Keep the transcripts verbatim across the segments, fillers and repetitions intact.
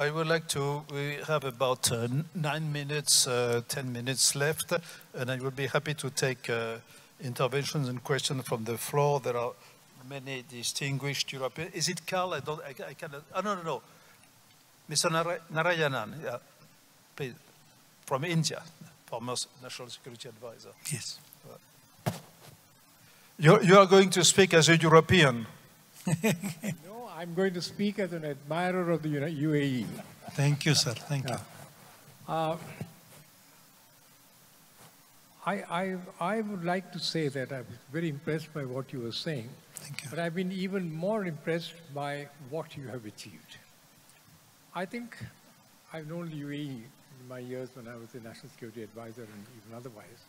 I would like to, we have about uh, nine minutes, uh, ten minutes left, and I would be happy to take uh, interventions and questions from the floor. There are many distinguished Europeans. Is it Carl? I don't, I, I cannot, oh, no, no, no. Mister Nar Narayanan, yeah, please, from India, former National Security Advisor. Yes. Uh, you're, you are going to speak as a European. No, I'm going to speak as an admirer of the U A E. Thank you, sir. Thank yeah. you. Uh, I, I, I would like to say that I was very impressed by what you were saying. Thank you. But I've been even more impressed by what you have achieved. I think I've known the U A E in my years when I was the National Security Advisor and even otherwise.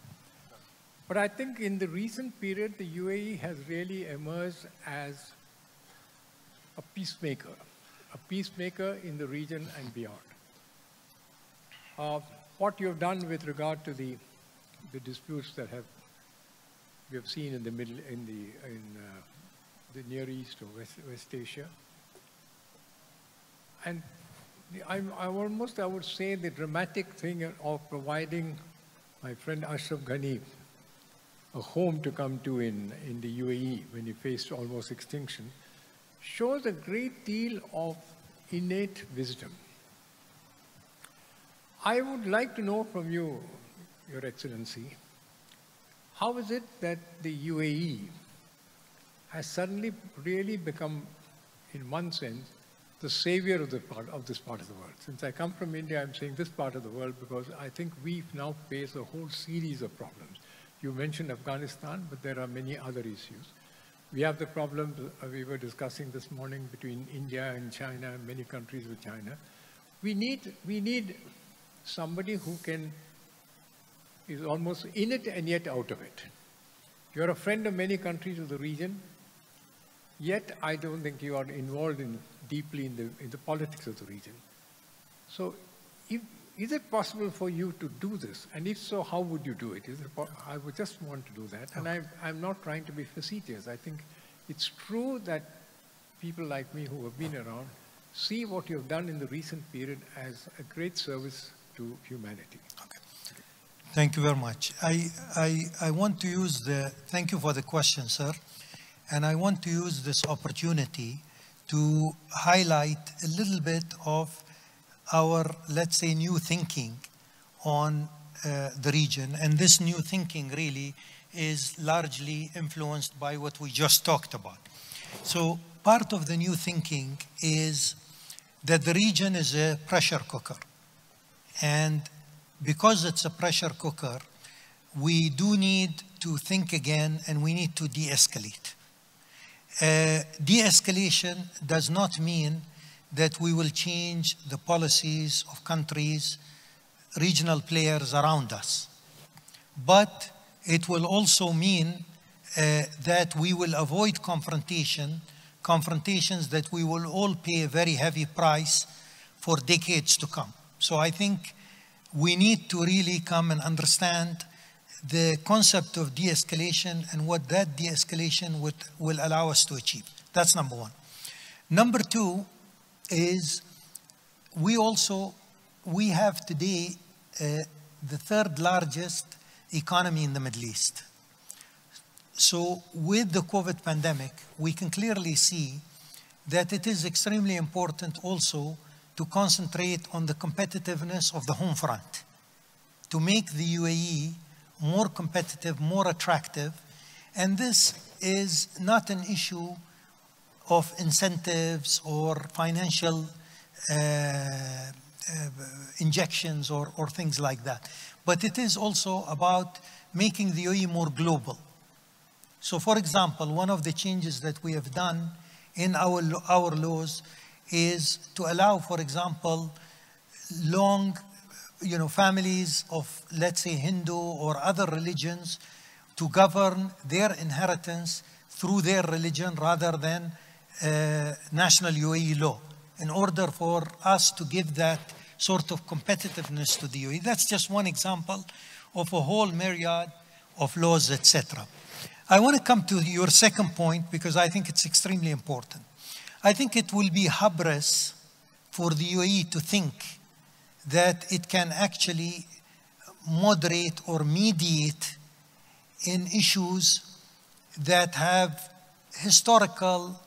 But I think in the recent period, the U A E has really emerged as a peacemaker, a peacemaker in the region and beyond. Uh, what you have done with regard to the, the disputes that have we have seen in the middle, in the in uh, the Near East or West, West Asia, and the, I'm, I'm almost I would say the dramatic thing of providing my friend Ashraf Ghani a home to come to in in the U A E when he faced almost extinction, shows a great deal of innate wisdom. I would like to know from you, Your Excellency, how is it that the U A E has suddenly really become, in one sense, the savior of, the part, of this part of the world? Since I come from India, I'm saying this part of the world because I think we now face a whole series of problems. You mentioned Afghanistan, but there are many other issues. We have the problem uh, we were discussing this morning between India and China, many countries with China. We need, we need somebody who can, is almost in it and yet out of it. You're a friend of many countries of the region, yet I don't think you are involved in, deeply in the, in the politics of the region. So if, is it possible for you to do this? And if so, how would you do it? Is it I would just want to do that. And I'm, I'm not trying to be facetious. I think it's true that people like me who have been around see what you've done in the recent period as a great service to humanity. Okay. Thank you very much. I, I, I want to use the, thank you for the question, sir. And I want to use this opportunity to highlight a little bit of our, let's say, new thinking on uh, the region. And this new thinking really is largely influenced by what we just talked about. So part of the new thinking is that the region is a pressure cooker. And because it's a pressure cooker, we do need to think again and we need to de-escalate. Uh, de-escalation does not mean that we will change the policies of countries, regional players around us. But it will also mean uh, that we will avoid confrontation, confrontations that we will all pay a very heavy price for decades to come. So I think we need to really come and understand the concept of de-escalation and what that de-escalation would, will allow us to achieve. That's number one. Number two, is we also, we have today uh, the third largest economy in the Middle East. So with the COVID pandemic, we can clearly see that it is extremely important also to concentrate on the competitiveness of the home front, to make the U A E more competitive, more attractive. And this is not an issue of incentives or financial uh, uh, injections or, or things like that. But it is also about making the U A E more global. So for example, one of the changes that we have done in our, our laws is to allow, for example, long you know, families of, let's say, Hindu or other religions to govern their inheritance through their religion rather than Uh, national U A E law in order for us to give that sort of competitiveness to the U A E. That's just one example of a whole myriad of laws, et cetera. I want to come to your second point because I think it's extremely important. I think it will be hubris for the U A E to think that it can actually moderate or mediate in issues that have historical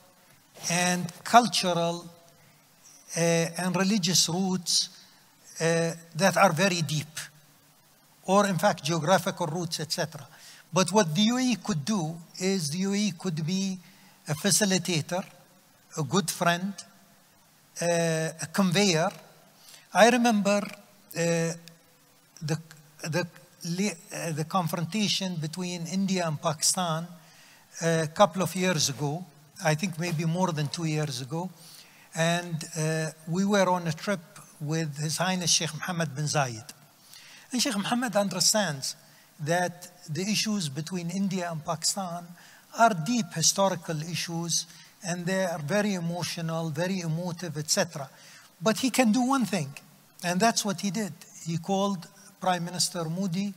and cultural uh, and religious roots uh, that are very deep, or in fact geographical roots, et cetera. But what the U A E could do is the U A E could be a facilitator, a good friend, uh, a conveyor. I remember uh, the, the, uh, the confrontation between India and Pakistan a couple of years ago, I think maybe more than two years ago, and uh, we were on a trip with His Highness Sheikh Mohammed bin Zayed. And Sheikh Mohammed understands that the issues between India and Pakistan are deep historical issues, and they are very emotional, very emotive, et cetera. But he can do one thing, and that's what he did. He called Prime Minister Modi,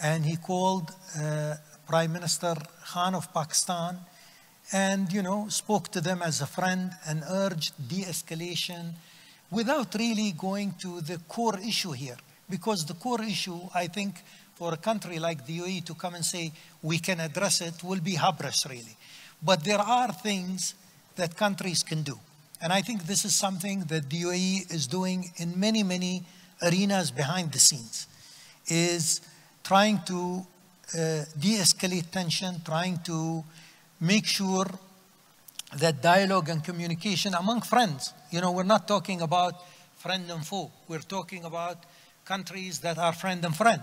and he called uh, Prime Minister Khan of Pakistan, and, you know, spoke to them as a friend and urged de-escalation without really going to the core issue here. Because the core issue, I think, for a country like the U A E to come and say, we can address it, will be hubris, really. But there are things that countries can do. And I think this is something that the U A E is doing in many, many arenas behind the scenes, is trying to uh, de-escalate tension, trying to make sure that dialogue and communication among friends, you know, we're not talking about friend and foe, we're talking about countries that are friend and friend,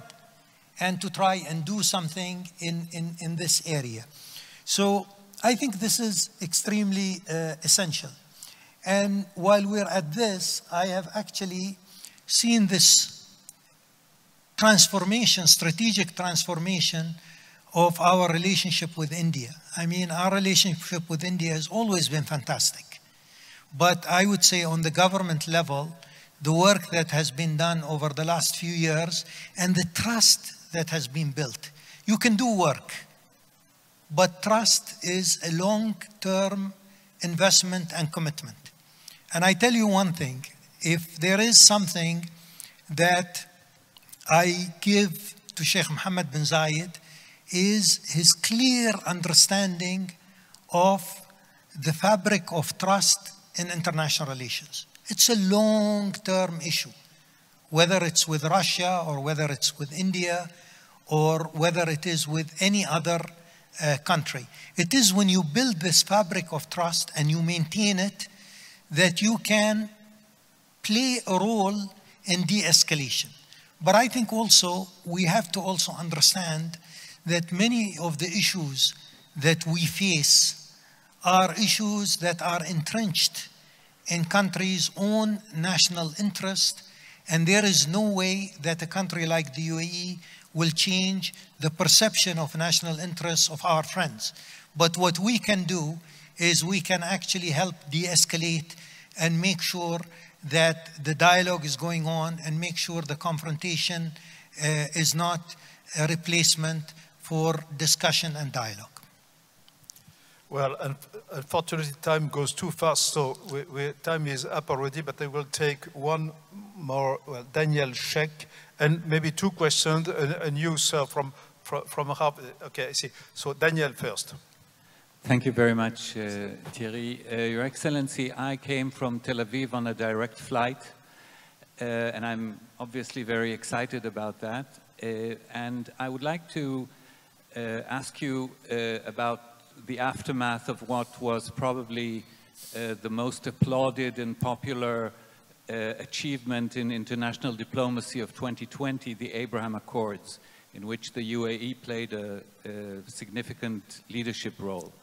and to try and do something in, in, in this area. So I think this is extremely uh, essential. And while we're at this, I have actually seen this transformation, strategic transformation of our relationship with India. I mean, our relationship with India has always been fantastic. But I would say on the government level, the work that has been done over the last few years and the trust that has been built. You can do work, but trust is a long-term investment and commitment. And I tell you one thing, if there is something that I give to Sheikh Mohammed bin Zayed is his clear understanding of the fabric of trust in international relations. It's a long-term issue, whether it's with Russia or whether it's with India or whether it is with any other uh, country. It is when you build this fabric of trust and you maintain it that you can play a role in de-escalation. But I think also we have to also understand that many of the issues that we face are issues that are entrenched in countries' own national interest, and there is no way that a country like the U A E will change the perception of national interests of our friends. But what we can do is we can actually help de-escalate and make sure that the dialogue is going on and make sure the confrontation uh, is not a replacement for discussion and dialogue. Well, unfortunately, time goes too fast, so we, we, time is up already, but I will take one more, well, Daniel Sheikh, and maybe two questions, and, and you, sir, from, from, from Harvard. Okay, I see. So, Daniel first. Thank you very much, uh, Thierry. Uh, Your Excellency, I came from Tel Aviv on a direct flight, uh, and I'm obviously very excited about that. Uh, and I would like to uh, ask you uh, about the aftermath of what was probably uh, the most applauded and popular uh, achievement in international diplomacy of twenty twenty, the Abraham Accords, in which the U A E played a, a significant leadership role.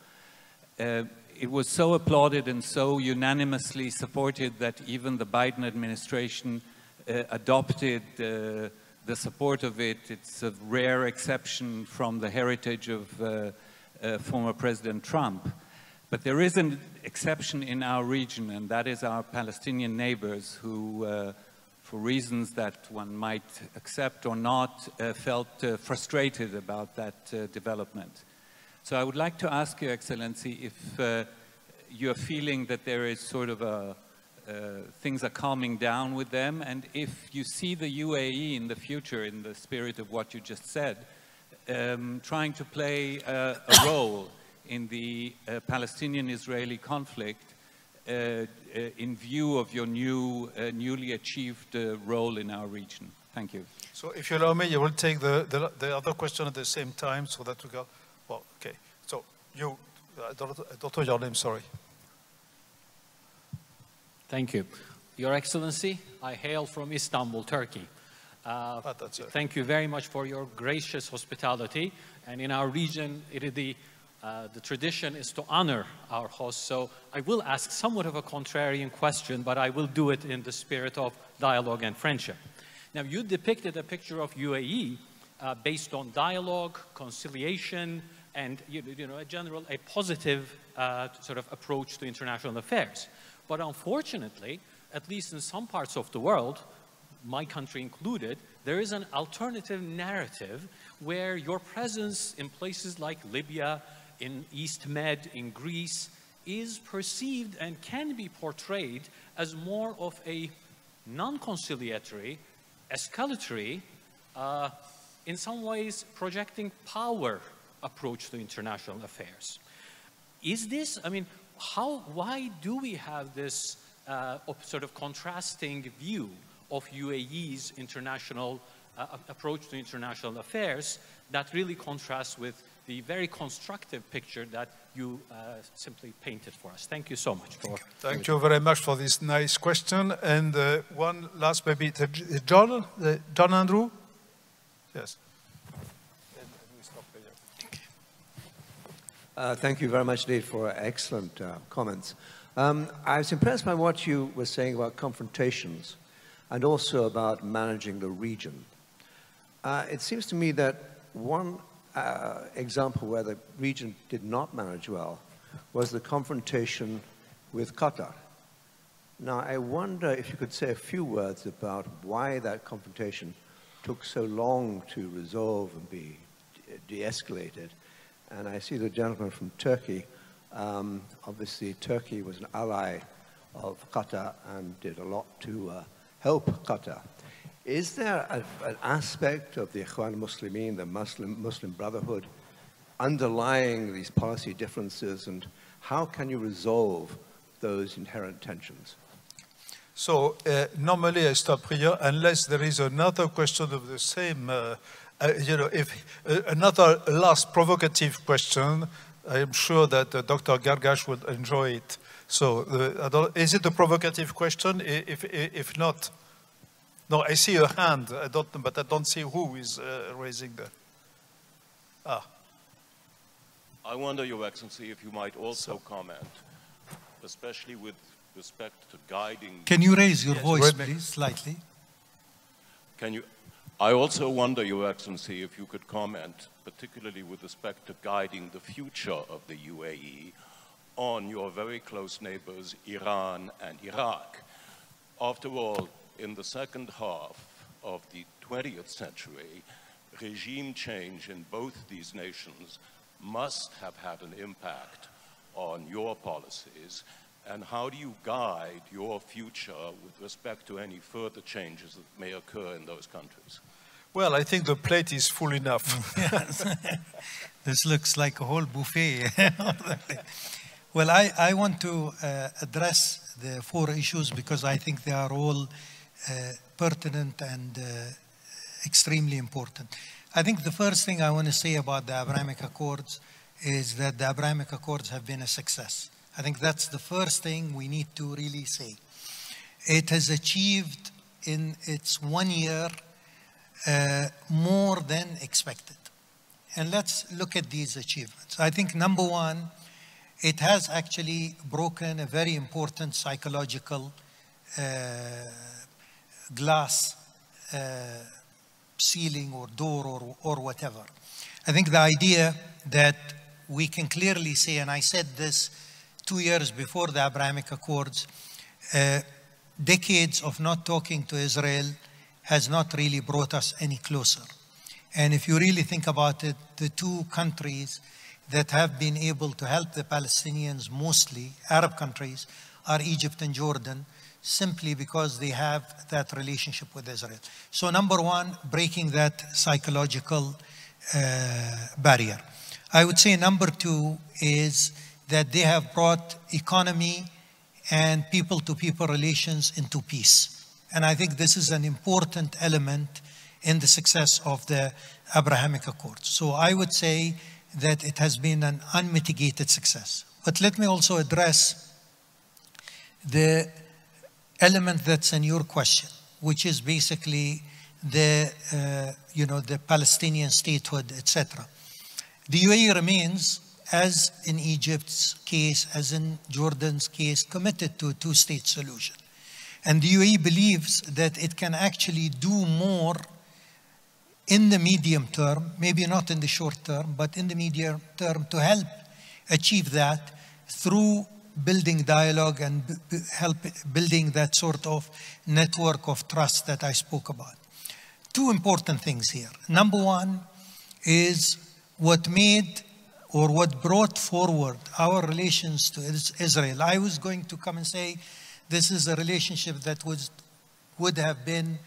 Uh, it was so applauded and so unanimously supported that even the Biden administration uh, adopted uh, the support of it. It's a rare exception from the heritage of uh, Uh, former President Trump. But there is an exception in our region, and that is our Palestinian neighbors who, uh, for reasons that one might accept or not, uh, felt uh, frustrated about that uh, development. So I would like to ask Your Excellency if uh, you're feeling that there is sort of a, uh, things are calming down with them. And if you see the U A E in the future, in the spirit of what you just said, um, trying to play uh, a role in the uh, Palestinian-Israeli conflict uh, uh, in view of your new, uh, newly achieved uh, role in our region. Thank you. So if you allow me, you will take the, the, the other question at the same time so that we go, well, okay. So you, uh, Doctor Yardim, sorry. Thank you. Your Excellency, I hail from Istanbul, Turkey. Uh, ah, that's it. Thank you very much for your gracious hospitality. And in our region, it, the, uh, the tradition is to honor our hosts. So I will ask somewhat of a contrarian question, but I will do it in the spirit of dialogue and friendship. Now, you depicted a picture of U A E uh, based on dialogue, conciliation, and you, you know, a general, a positive uh, sort of approach to international affairs. But unfortunately, at least in some parts of the world, my country included, there is an alternative narrative where your presence in places like Libya, in East Med, in Greece, is perceived and can be portrayed as more of a non-conciliatory, escalatory, uh, in some ways projecting power approach to international affairs. Is this, I mean, How, why do we have this uh, sort of contrasting view of U A E's international uh, approach to international affairs that really contrasts with the very constructive picture that you uh, simply painted for us? Thank you so much. For Thank you very much for this nice question. And uh, one last, maybe, John, uh, John Andrew? Yes. Uh, thank you very much indeed for excellent uh, comments. Um, I was impressed by what you were saying about confrontations and also about managing the region. Uh, it seems to me that one uh, example where the region did not manage well was the confrontation with Qatar. Now, I wonder if you could say a few words about why that confrontation took so long to resolve and be de-escalated. And I see the gentleman from Turkey. Um, obviously, Turkey was an ally of Qatar and did a lot to uh, help Qatar. Is there a, an aspect of the Ikhwan Muslimin, the Muslim, Muslim Brotherhood, underlying these policy differences? And how can you resolve those inherent tensions? So, uh, normally I stop here, unless there is another question of the same uh, Uh, you know, if uh, another last provocative question, I am sure that uh, Doctor Gargash would enjoy it. So, uh, I don't, is it a provocative question? If, if, if not, no, I see a hand, I don't, but I don't see who is uh, raising the. Ah. I wonder, Your Excellency, if you might also so. comment, especially with respect to guiding. Can you raise your yes, voice, please, slightly? Can you? I also wonder, Your Excellency, if you could comment, particularly with respect to guiding the future of the U A E, on your very close neighbors, Iran and Iraq. After all, in the second half of the twentieth century, regime change in both these nations must have had an impact on your policies. And how do you guide your future with respect to any further changes that may occur in those countries? Well, I think the plate is full enough. Yes. This looks like a whole buffet. Well, I, I want to uh, address the four issues because I think they are all uh, pertinent and uh, extremely important. I think the first thing I want to say about the Abrahamic Accords is that the Abrahamic Accords have been a success. I think that's the first thing we need to really say. It has achieved in its one year uh, more than expected. And let's look at these achievements. I think number one, it has actually broken a very important psychological uh, glass uh, ceiling or door or, or whatever. I think the idea that we can clearly say, and I said this two years before the Abrahamic Accords, uh, decades of not talking to Israel has not really brought us any closer. And if you really think about it, the two countries that have been able to help the Palestinians mostly, Arab countries, are Egypt and Jordan. simply because they have that relationship with Israel. So number one, breaking that psychological uh, barrier. I would say number two is that they have brought economy and people-to-people relations into peace. And I think this is an important element in the success of the Abrahamic Accords. So I would say that it has been an unmitigated success. But let me also address the element that's in your question, which is basically the, uh, you know, the Palestinian statehood, et cetera. The U A E remains, as in Egypt's case, as in Jordan's case, committed to a two-state solution. And the U A E believes that it can actually do more in the medium term, maybe not in the short term, but in the medium term to help achieve that through building dialogue and help building that sort of network of trust that I spoke about. Two important things here. Number one is what made or what brought forward our relations to Israel. I was going to come and say, this is a relationship that was, would have been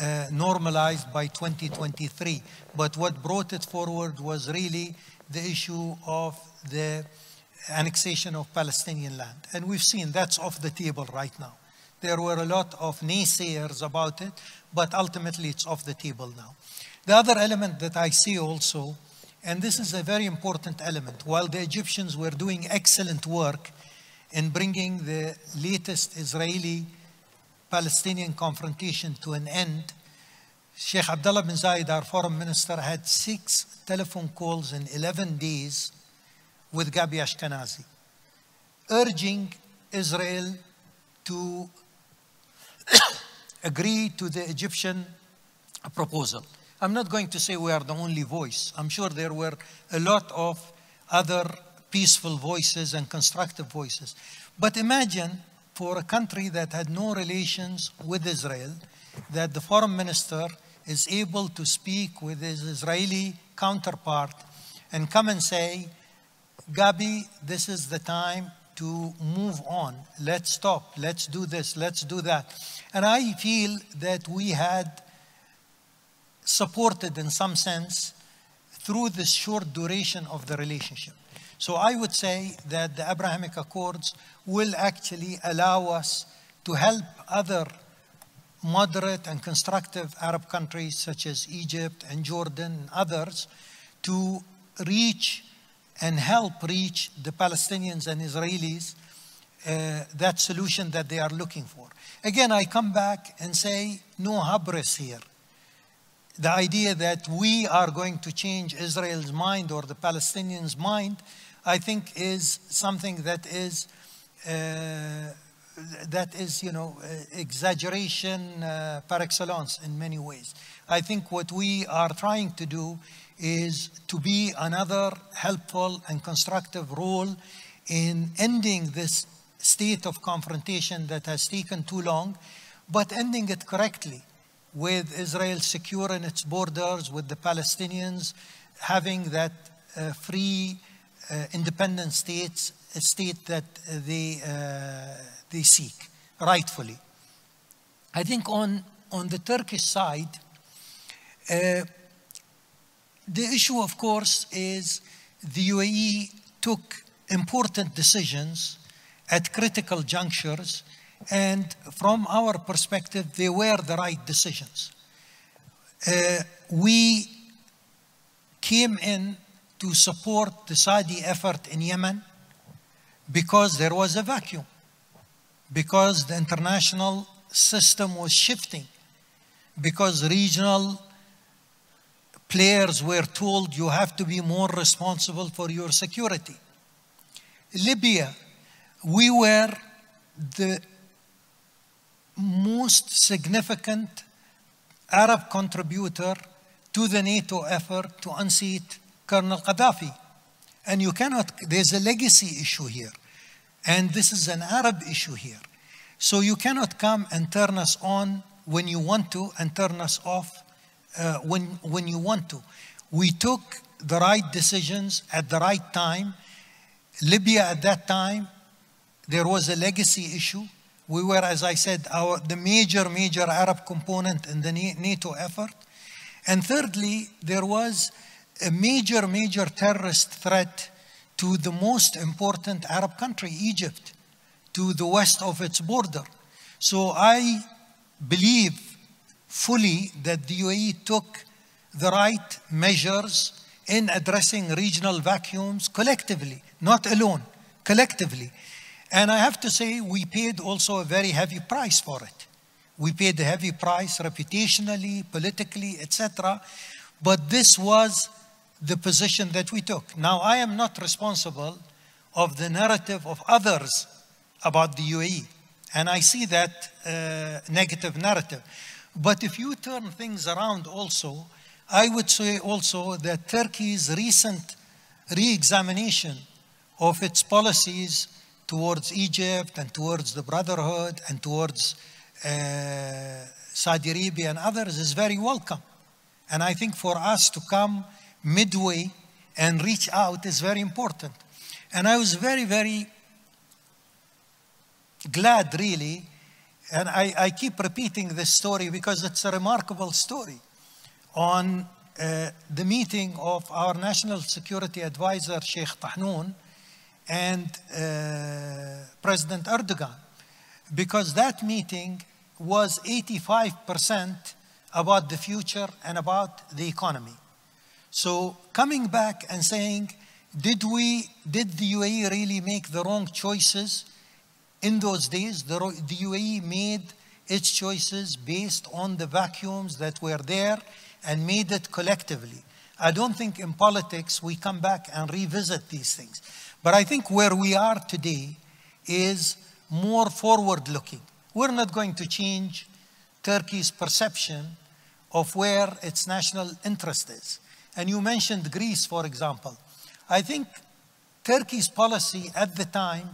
uh, normalized by twenty twenty-three. But what brought it forward was really the issue of the annexation of Palestinian land. And we've seen that's off the table right now. There were a lot of naysayers about it, but ultimately it's off the table now. The other element that I see also, and this is a very important element, while the Egyptians were doing excellent work in bringing the latest Israeli-Palestinian confrontation to an end, Sheikh Abdullah bin Zayed, our foreign minister, had six telephone calls in eleven days with Gabi Ashkenazi, urging Israel to agree to the Egyptian proposal. I'm not going to say we are the only voice. I'm sure there were a lot of other peaceful voices and constructive voices. But imagine for a country that had no relations with Israel, that the foreign minister is able to speak with his Israeli counterpart and come and say, Gabi, this is the time to move on. Let's stop. Let's do this. Let's do that. And I feel that we had supported in some sense through this short duration of the relationship. So I would say that the Abrahamic Accords will actually allow us to help other moderate and constructive Arab countries such as Egypt and Jordan and others to reach and help reach the Palestinians and Israelis uh, that solution that they are looking for. Again, I come back and say no hubris here. The idea that we are going to change Israel's mind or the Palestinians' mind, I think is something that is, uh, that is, you know, exaggeration uh, par excellence in many ways. I think what we are trying to do is to be another helpful and constructive role in ending this state of confrontation that has taken too long, but ending it correctly, with Israel secure in its borders, with the Palestinians having that uh, free, uh, independent states, a state that uh, they, uh, they seek, rightfully. I think on, on the Turkish side, uh, the issue, of course, is the U A E took important decisions at critical junctures, and from our perspective, they were the right decisions. Uh, we came in to support the Saudi effort in Yemen because there was a vacuum, because the international system was shifting, because regional players were told you have to be more responsible for your security. Libya, we were the most significant Arab contributor to the NATO effort to unseat Colonel Gaddafi. And you cannot, there's a legacy issue here. And this is an Arab issue here. So you cannot come and turn us on when you want to and turn us off uh, when, when you want to. We took the right decisions at the right time. Libya at that time, there was a legacy issue. We were, as I said, our, the major, major Arab component in the NATO effort. And thirdly, there was a major, major terrorist threat to the most important Arab country, Egypt, to the west of its border. So I believe fully that the U A E took the right measures in addressing regional vacuums collectively, not alone, collectively. And I have to say, we paid also a very heavy price for it. We paid a heavy price reputationally, politically, et cetera. But this was the position that we took. Now, I am not responsible of the narrative of others about the U A E. And I see that uh, negative narrative. But if you turn things around also, I would say also that Turkey's recent re-examination of its policies towards Egypt and towards the Brotherhood and towards uh, Saudi Arabia and others is very welcome. And I think for us to come midway and reach out is very important. And I was very, very glad, really, and I, I keep repeating this story because it's a remarkable story, on uh, the meeting of our National Security Advisor, Sheikh Tahnoun, and uh, President Erdogan, because that meeting was eighty-five percent about the future and about the economy. So coming back and saying, did we, did the U A E really make the wrong choices? In those days, the, the U A E made its choices based on the vacuums that were there and made it collectively. I don't think in politics we come back and revisit these things. But I think where we are today is more forward-looking. We're not going to change Turkey's perception of where its national interest is. And you mentioned Greece, for example. I think Turkey's policy at the time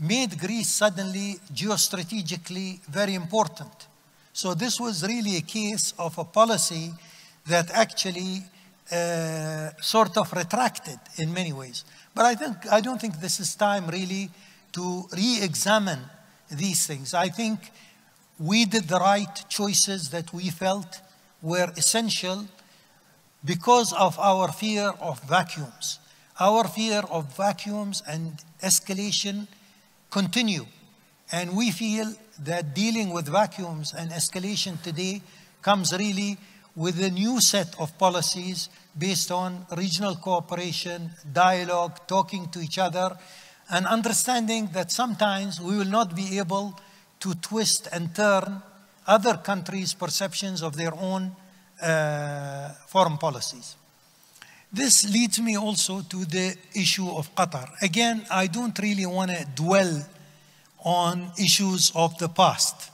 made Greece suddenly geostrategically very important. So this was really a case of a policy that actually uh, sort of retracted in many ways. But I, think, I don't think this is time really to re-examine these things. I think we did the right choices that we felt were essential because of our fear of vacuums. Our fear of vacuums and escalation continue. And we feel that dealing with vacuums and escalation today comes really with a new set of policies based on regional cooperation, dialogue, talking to each other, and understanding that sometimes we will not be able to twist and turn other countries' perceptions of their own uh, foreign policies. This leads me also to the issue of Qatar. Again, I don't really want to dwell on issues of the past,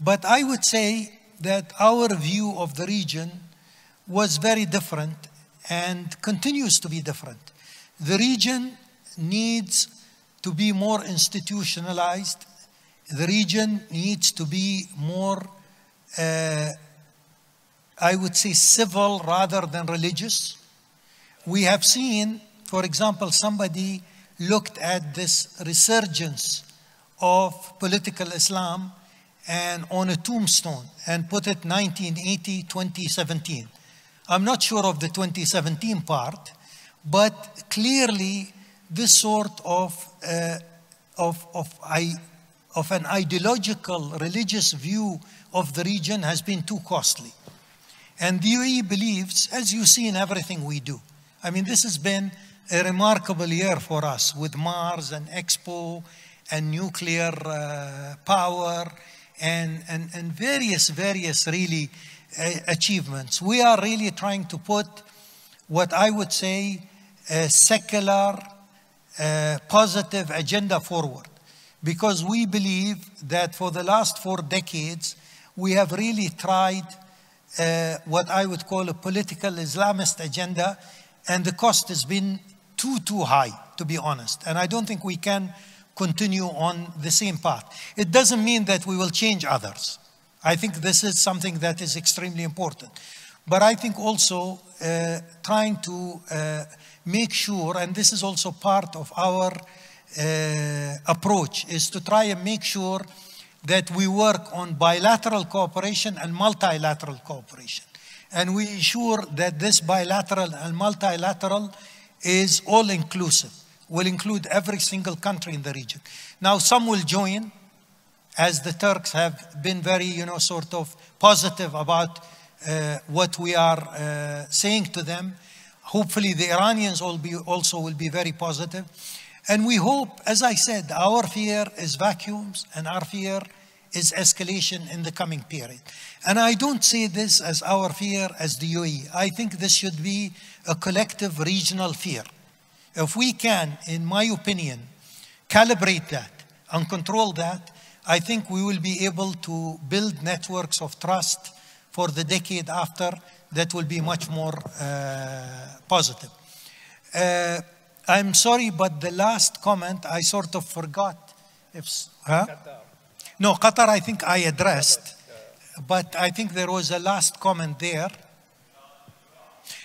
but I would say that our view of the region was very different and continues to be different. The region needs to be more institutionalized. The region needs to be more, uh, I would say, civil rather than religious. We have seen, for example, somebody looked at this resurgence of political Islam and on a tombstone and put it nineteen eighty to twenty seventeen. I'm not sure of the twenty seventeen part, but clearly this sort of, uh, of, of, I, of an ideological religious view of the region has been too costly. And the U A E believes, as you see in everything we do, I mean, this has been a remarkable year for us with Mars and Expo and nuclear uh, power and, and, and various, various really uh, achievements. We are really trying to put what I would say a secular, uh, positive agenda forward, because we believe that for the last four decades, we have really tried uh, what I would call a political Islamist agenda. And the cost has been too, too high, to be honest. And I don't think we can continue on the same path. It doesn't mean that we will change others. I think this is something that is extremely important. But I think also uh, trying to uh, make sure, and this is also part of our uh, approach is to try and make sure that we work on bilateral cooperation and multilateral cooperation. And we ensure that this bilateral and multilateral is all-inclusive, will include every single country in the region. Now, some will join, as the Turks have been very, you know, sort of positive about uh, what we are uh, saying to them. Hopefully, the Iranians will be also will be very positive. And we hope, as I said, our fear is vacuums and our fear is escalation in the coming period. And I don't see this as our fear as the U A E. I think this should be a collective regional fear. If we can, in my opinion, calibrate that and control that, I think we will be able to build networks of trust for the decade after that will be much more uh, positive. Uh, I'm sorry, but the last comment, I sort of forgot. If, huh? Qatar. No, Qatar, I think I addressed, but I think there was a last comment there.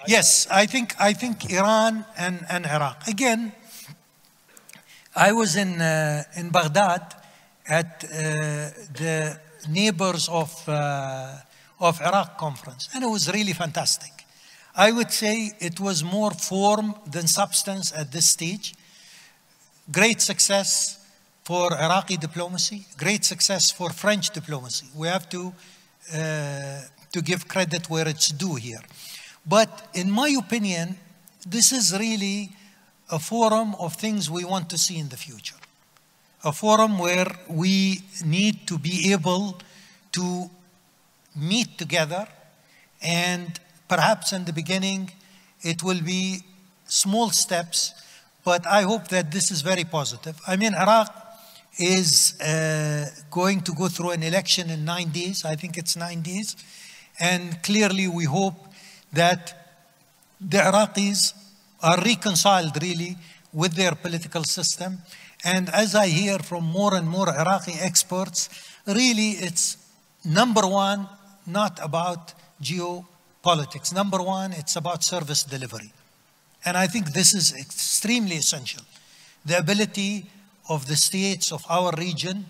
Yes, I think, I think Iran and, and Iraq. Again, I was in, uh, in Baghdad at uh, the Neighbors of, uh, of Iraq conference, and it was really fantastic. I would say it was more form than substance at this stage. Great success for Iraqi diplomacy, great success for French diplomacy. We have to, uh, to give credit where it's due here. But in my opinion, this is really a forum of things we want to see in the future. A forum where we need to be able to meet together, and perhaps in the beginning it will be small steps, but I hope that this is very positive. I mean, Iraq is uh, going to go through an election in nine days. I think it's nine days. And clearly we hope that the Iraqis are reconciled really with their political system. And as I hear from more and more Iraqi experts, really it's number one, not about geopolitics. Number one, it's about service delivery. And I think this is extremely essential. The ability of the states of our region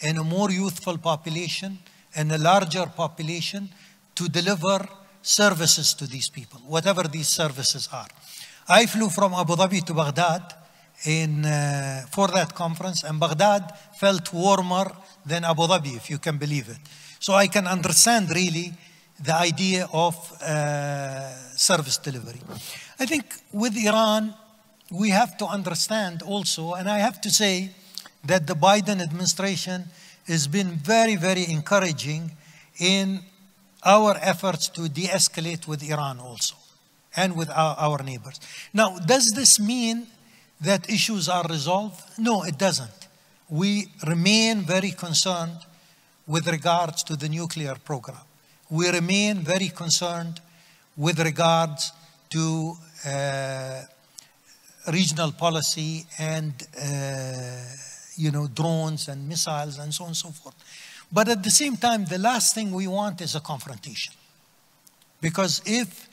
in a more youthful population and a larger population to deliver services to these people, whatever these services are. I flew from Abu Dhabi to Baghdad in, uh, for that conference, and Baghdad felt warmer than Abu Dhabi, if you can believe it. So I can understand really the idea of uh, service delivery. I think with Iran, we have to understand also, and I have to say that the Biden administration has been very, very encouraging in our efforts to de-escalate with Iran also, and with our, our neighbors. Now, does this mean that issues are resolved? No, it doesn't. We remain very concerned with regards to the nuclear program. We remain very concerned with regards to uh, regional policy and, uh, you know, drones and missiles and so on and so forth. But at the same time, the last thing we want is a confrontation. Because if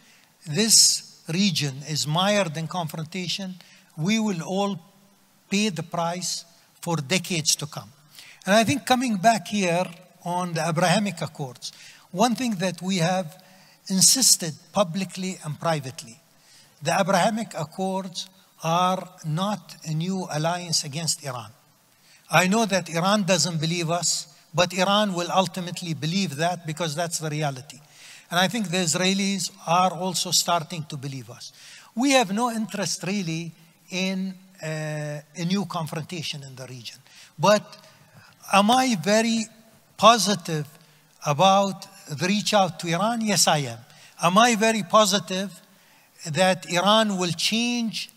this region is mired in confrontation, we will all pay the price for decades to come. And I think coming back here on the Abraham Accords, one thing that we have insisted publicly and privately, the Abraham Accords are not a new alliance against Iran. I know that Iran doesn't believe us, but Iran will ultimately believe that because that's the reality. And I think the Israelis are also starting to believe us. We have no interest really in uh, a new confrontation in the region. But am I very positive about the reach out to Iran? Yes, I am. Am I very positive that Iran will change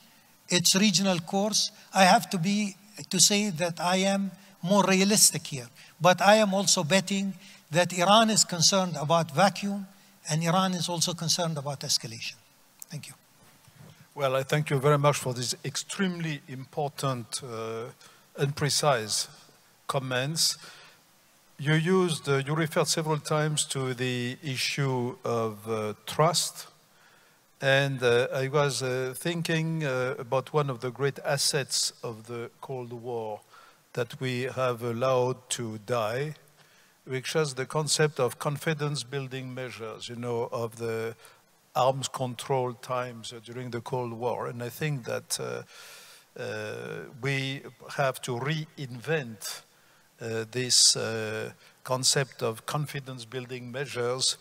its regional course? I have to be to say that I am more realistic here. But I am also betting that Iran is concerned about vacuum, and Iran is also concerned about escalation. Thank you. Well, I thank you very much for these extremely important uh, and precise comments. You used, uh, you referred several times to the issue of uh, trust And uh, I was uh, thinking uh, about one of the great assets of the Cold War that we have allowed to die, which is the concept of confidence-building measures, you know, of the arms control times during the Cold War. And I think that uh, uh, we have to reinvent uh, this uh, concept of confidence-building measures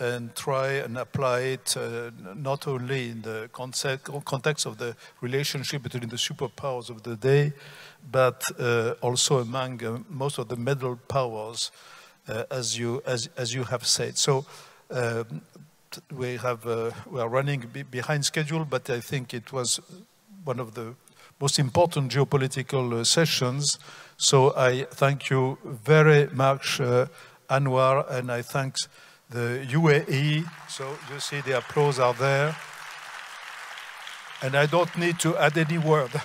and try and apply it uh, not only in the concept, context of the relationship between the superpowers of the day, but uh, also among uh, most of the middle powers, uh, as you as as you have said. So um, we have uh, we are running be behind schedule, but I think it was one of the most important geopolitical uh, sessions. So I thank you very much, uh, Anwar, and I thank the U A E, so you see the applause are there. And I don't need to add any word.